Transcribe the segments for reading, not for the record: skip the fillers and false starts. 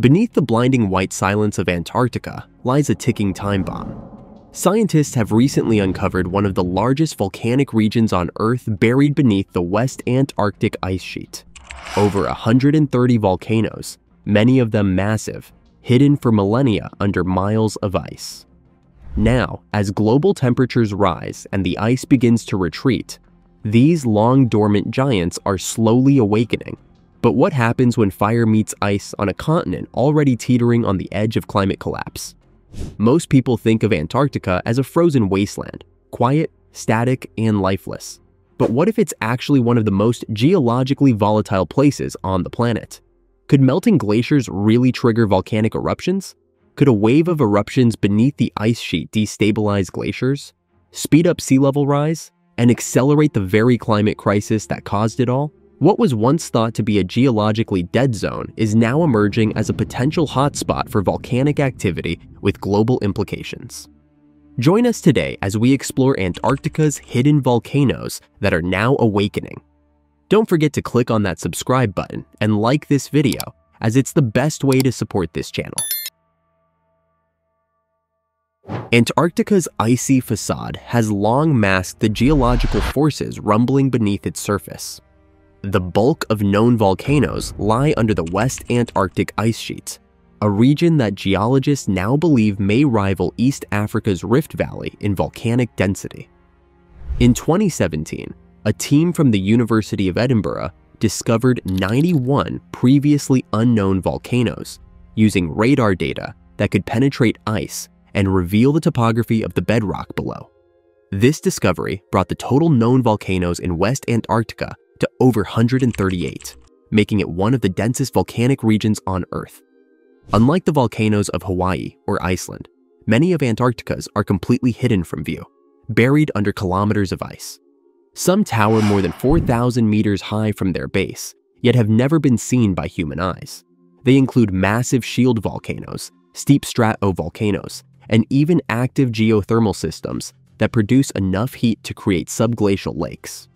Beneath the blinding white silence of Antarctica lies a ticking time bomb. Scientists have recently uncovered one of the largest volcanic regions on Earth buried beneath the West Antarctic Ice Sheet. Over 130 volcanoes, many of them massive, hidden for millennia under miles of ice. Now, as global temperatures rise and the ice begins to retreat, these long dormant giants are slowly awakening. But what happens when fire meets ice on a continent already teetering on the edge of climate collapse? Most people think of Antarctica as a frozen wasteland, quiet, static, and lifeless. But what if it's actually one of the most geologically volatile places on the planet? Could melting glaciers really trigger volcanic eruptions? Could a wave of eruptions beneath the ice sheet destabilize glaciers, speed up sea level rise, and accelerate the very climate crisis that caused it all? What was once thought to be a geologically dead zone is now emerging as a potential hotspot for volcanic activity with global implications. Join us today as we explore Antarctica's hidden volcanoes that are now awakening. Don't forget to click on that subscribe button and like this video, as it's the best way to support this channel. Antarctica's icy facade has long masked the geological forces rumbling beneath its surface. The bulk of known volcanoes lie under the West Antarctic Ice Sheet, a region that geologists now believe may rival East Africa's Rift Valley in volcanic density. In 2017, a team from the University of Edinburgh discovered 91 previously unknown volcanoes using radar data that could penetrate ice and reveal the topography of the bedrock below. This discovery brought the total known volcanoes in West Antarctica to over 138, making it one of the densest volcanic regions on Earth. Unlike the volcanoes of Hawaii or Iceland, many of Antarctica's are completely hidden from view, buried under kilometers of ice. Some tower more than 4,000 meters high from their base, yet have never been seen by human eyes. They include massive shield volcanoes, steep stratovolcanoes, and even active geothermal systems that produce enough heat to create subglacial lakes.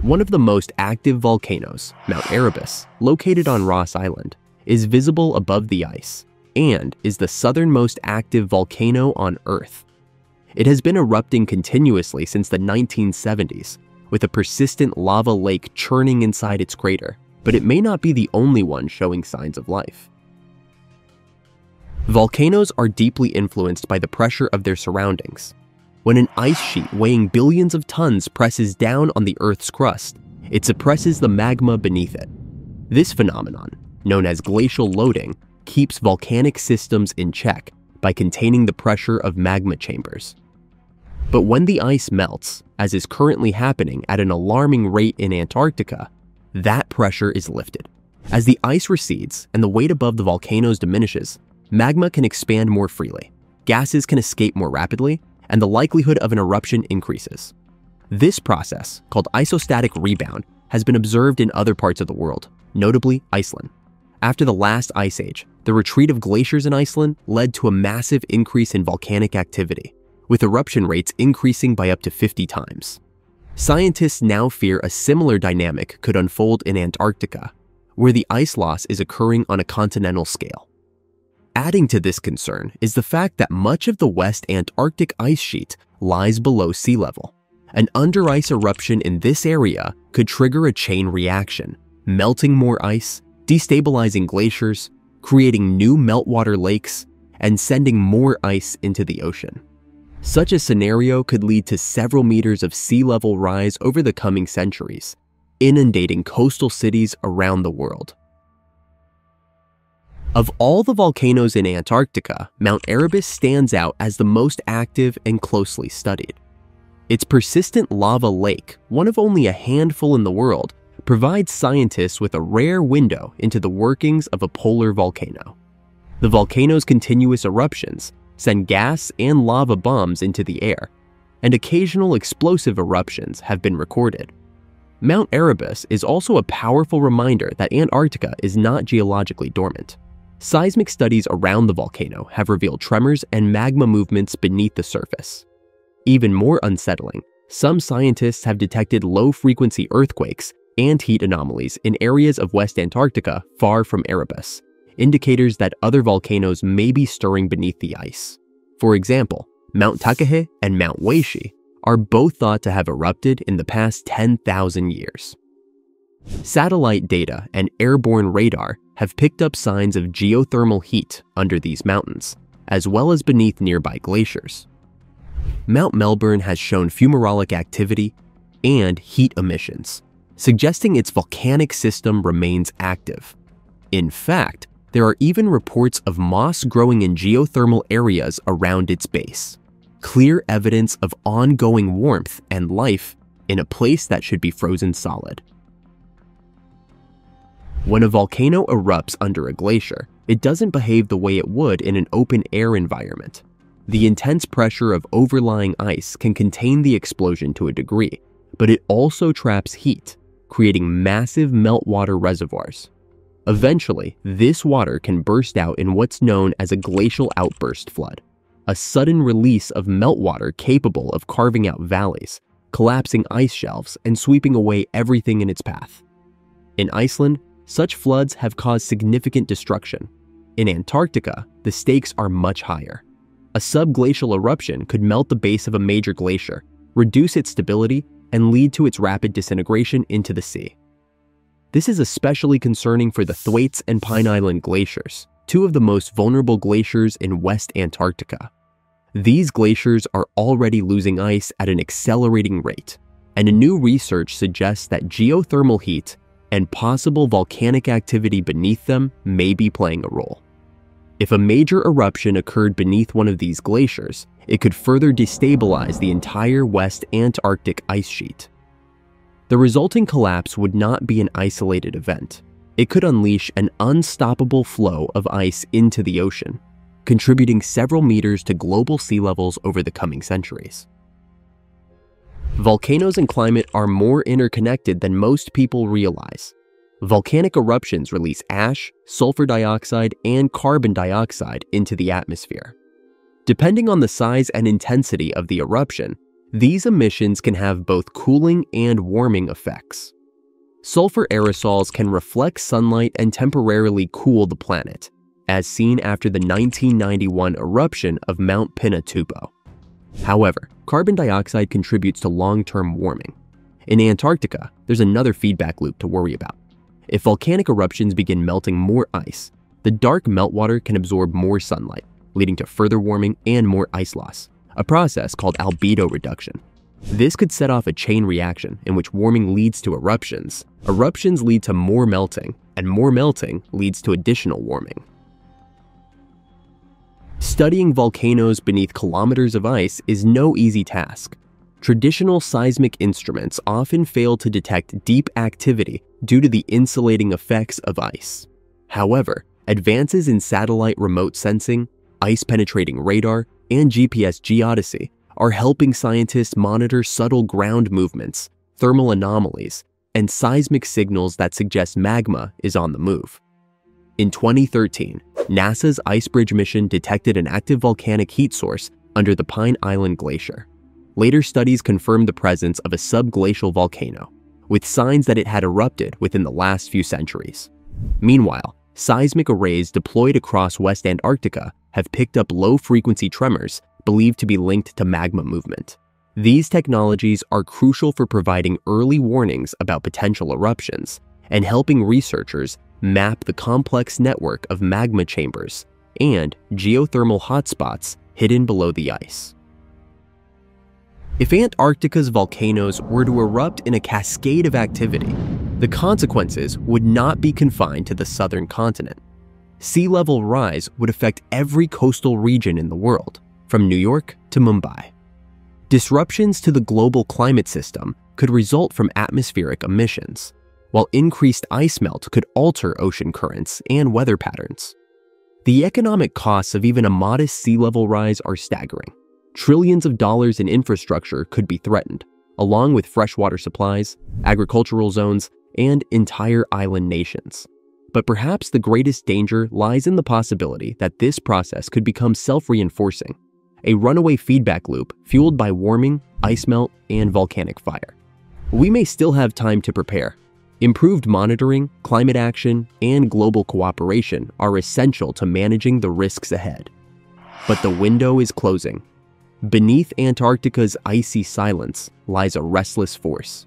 One of the most active volcanoes, Mount Erebus, located on Ross Island, is visible above the ice and is the southernmost active volcano on Earth. It has been erupting continuously since the 1970s, with a persistent lava lake churning inside its crater, but it may not be the only one showing signs of life. Volcanoes are deeply influenced by the pressure of their surroundings. When an ice sheet weighing billions of tons presses down on the Earth's crust, it suppresses the magma beneath it. This phenomenon, known as glacial loading, keeps volcanic systems in check by containing the pressure of magma chambers. But when the ice melts, as is currently happening at an alarming rate in Antarctica, that pressure is lifted. As the ice recedes and the weight above the volcanoes diminishes, magma can expand more freely, gases can escape more rapidly, and the likelihood of an eruption increases. This process, called isostatic rebound, has been observed in other parts of the world, notably Iceland. After the last ice age, the retreat of glaciers in Iceland led to a massive increase in volcanic activity, with eruption rates increasing by up to 50 times. Scientists now fear a similar dynamic could unfold in Antarctica, where the ice loss is occurring on a continental scale. Adding to this concern is the fact that much of the West Antarctic Ice Sheet lies below sea level. An under-ice eruption in this area could trigger a chain reaction, melting more ice, destabilizing glaciers, creating new meltwater lakes, and sending more ice into the ocean. Such a scenario could lead to several meters of sea level rise over the coming centuries, inundating coastal cities around the world. Of all the volcanoes in Antarctica, Mount Erebus stands out as the most active and closely studied. Its persistent lava lake, one of only a handful in the world, provides scientists with a rare window into the workings of a polar volcano. The volcano's continuous eruptions send gas and lava bombs into the air, and occasional explosive eruptions have been recorded. Mount Erebus is also a powerful reminder that Antarctica is not geologically dormant. Seismic studies around the volcano have revealed tremors and magma movements beneath the surface. Even more unsettling, some scientists have detected low-frequency earthquakes and heat anomalies in areas of West Antarctica far from Erebus, indicators that other volcanoes may be stirring beneath the ice. For example, Mount Takahe and Mount Weishi are both thought to have erupted in the past 10,000 years. Satellite data and airborne radar have picked up signs of geothermal heat under these mountains, as well as beneath nearby glaciers. Mount Melbourne has shown fumarolic activity and heat emissions, suggesting its volcanic system remains active. In fact, there are even reports of moss growing in geothermal areas around its base, clear evidence of ongoing warmth and life in a place that should be frozen solid. When a volcano erupts under a glacier, it doesn't behave the way it would in an open-air environment. The intense pressure of overlying ice can contain the explosion to a degree, but it also traps heat, creating massive meltwater reservoirs. Eventually, this water can burst out in what's known as a glacial outburst flood, a sudden release of meltwater capable of carving out valleys, collapsing ice shelves, and sweeping away everything in its path. In Iceland, such floods have caused significant destruction. In Antarctica, the stakes are much higher. A subglacial eruption could melt the base of a major glacier, reduce its stability, and lead to its rapid disintegration into the sea. This is especially concerning for the Thwaites and Pine Island glaciers, two of the most vulnerable glaciers in West Antarctica. These glaciers are already losing ice at an accelerating rate, and a new research suggests that geothermal heat and possible volcanic activity beneath them may be playing a role. If a major eruption occurred beneath one of these glaciers, it could further destabilize the entire West Antarctic ice sheet. The resulting collapse would not be an isolated event. It could unleash an unstoppable flow of ice into the ocean, contributing several meters to global sea levels over the coming centuries. Volcanoes and climate are more interconnected than most people realize. Volcanic eruptions release ash, sulfur dioxide, and carbon dioxide into the atmosphere. Depending on the size and intensity of the eruption, these emissions can have both cooling and warming effects. Sulfur aerosols can reflect sunlight and temporarily cool the planet, as seen after the 1991 eruption of Mount Pinatubo. However, carbon dioxide contributes to long-term warming. In Antarctica, there's another feedback loop to worry about. If volcanic eruptions begin melting more ice, the dark meltwater can absorb more sunlight, leading to further warming and more ice loss, a process called albedo reduction. This could set off a chain reaction in which warming leads to eruptions. Eruptions lead to more melting, and more melting leads to additional warming. Studying volcanoes beneath kilometers of ice is no easy task. Traditional seismic instruments often fail to detect deep activity due to the insulating effects of ice. However, advances in satellite remote sensing, ice-penetrating radar, and GPS geodesy are helping scientists monitor subtle ground movements, thermal anomalies, and seismic signals that suggest magma is on the move. In 2013, NASA's IceBridge mission detected an active volcanic heat source under the Pine Island Glacier. Later studies confirmed the presence of a subglacial volcano, with signs that it had erupted within the last few centuries. Meanwhile, seismic arrays deployed across West Antarctica have picked up low-frequency tremors believed to be linked to magma movement. These technologies are crucial for providing early warnings about potential eruptions and helping researchers map the complex network of magma chambers and geothermal hotspots hidden below the ice. If Antarctica's volcanoes were to erupt in a cascade of activity, the consequences would not be confined to the southern continent. Sea level rise would affect every coastal region in the world, from New York to Mumbai. Disruptions to the global climate system could result from atmospheric emissions, while increased ice melt could alter ocean currents and weather patterns. The economic costs of even a modest sea level rise are staggering. Trillions of dollars in infrastructure could be threatened, along with freshwater supplies, agricultural zones, and entire island nations. But perhaps the greatest danger lies in the possibility that this process could become self-reinforcing, a runaway feedback loop fueled by warming, ice melt, and volcanic fire. We may still have time to prepare, Improved monitoring, climate action, and global cooperation are essential to managing the risks ahead. But the window is closing. Beneath Antarctica's icy silence lies a restless force.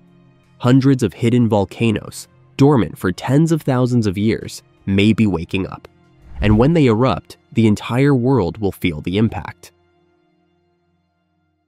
Hundreds of hidden volcanoes, dormant for tens of thousands of years, may be waking up. And when they erupt, the entire world will feel the impact.